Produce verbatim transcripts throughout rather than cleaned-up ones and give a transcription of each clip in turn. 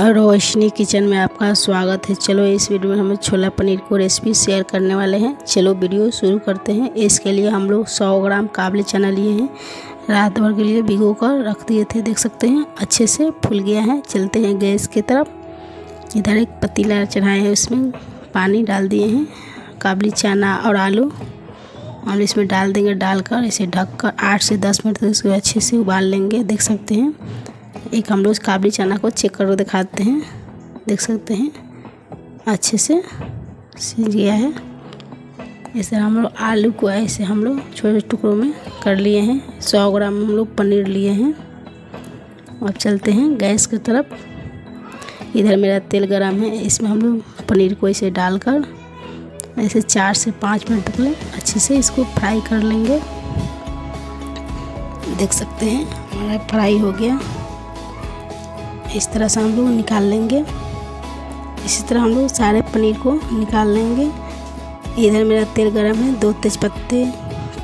रोशनी kitchen में आपका स्वागत है। चलो इस वीडियो में हम छोला पनीर को रेसिपी शेयर करने वाले हैं। चलो वीडियो शुरू करते हैं। इसके लिए हम लोग सौ ग्राम काबली चना लिए हैं, रात भर के लिए भिगो कर रख दिए थे। देख सकते हैं अच्छे से फूल गया है। चलते हैं गैस की तरफ। इधर एक पतीला चढ़ाए हैं, उसमें पानी डाल दिए हैं। काबली चना और आलू हम इसमें डाल देंगे। डालकर इसे ढककर आठ से दस मिनट तक इसको अच्छे से उबाल लेंगे। देख सकते हैं एक हम लोग काबली चना को चेक करके दिखाते हैं। देख सकते हैं अच्छे से सिज गया है। इस तरह हम लोग आलू को ऐसे हम लोग छोटे छोटे टुकड़ों में कर लिए हैं। सौ ग्राम हम लोग पनीर लिए हैं। अब चलते हैं गैस की तरफ। इधर मेरा तेल गरम है, इसमें हम लोग पनीर को ऐसे डालकर ऐसे चार से पाँच मिनट तक अच्छे से इसको फ्राई कर लेंगे। देख सकते हैं हमारा फ्राई हो गया। इस तरह से हम लोग निकाल लेंगे। इसी तरह हम लोग सारे पनीर को निकाल लेंगे। इधर मेरा तेल गरम है, दो तेज़पत्ते,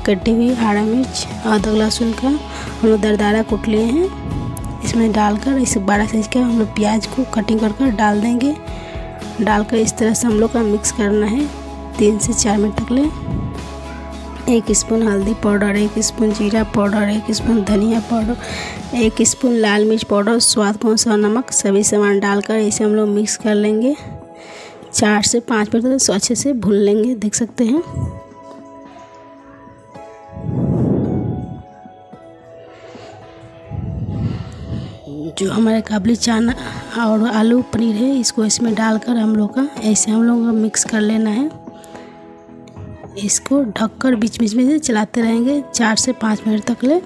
कटी हुई हरा मिर्च, आधा लहसुन का हम लोग दरदरा कूट लिए हैं। इसमें डालकर इस बारह साइज का हम लोग प्याज को कटिंग कर कर डाल देंगे। डालकर इस तरह से हम लोग का मिक्स करना है तीन से चार मिनट तक ले। एक स्पून हल्दी पाउडर, एक स्पून जीरा पाउडर, एक स्पून धनिया पाउडर, एक स्पून लाल मिर्च पाउडर, स्वाद के अनुसार नमक, सभी सामान डालकर इसे हम लोग मिक्स कर लेंगे। चार से पाँच मिनट तक अच्छे से भून लेंगे। देख सकते हैं जो हमारा काबली चना और आलू पनीर है, इसको इसमें डालकर हम लोग का ऐसे हम लोग मिक्स कर लेना है। इसको ढककर बीच बीच में से चलाते रहेंगे चार से पाँच मिनट तक ले।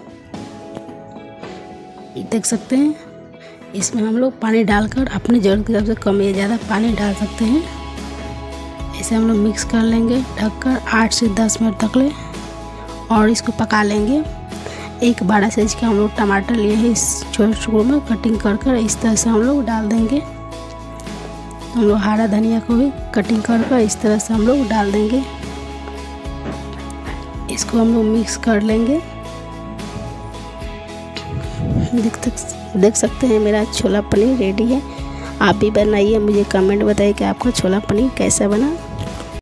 देख सकते हैं इसमें हम लोग पानी डालकर अपनी ज़रूरत के हिसाब से कम या ज़्यादा पानी डाल सकते हैं। इसे हम लोग मिक्स कर लेंगे ढककर आठ से दस मिनट तक ले और इसको पका लेंगे। एक बड़ा साइज के हम लोग टमाटर लिए हैं, इस छोटे टुकड़ों में कटिंग कर कर इस तरह से हम लोग डाल देंगे। हम लोग हरा धनिया को भी कटिंग कर कर इस तरह से हम लोग डाल देंगे। इसको हम लोग मिक्स कर लेंगे। देख देख सकते हैं मेरा छोला पनीर रेडी है। आप भी बनाइए, मुझे कमेंट बताइए कि आपका छोला पनीर कैसा बना।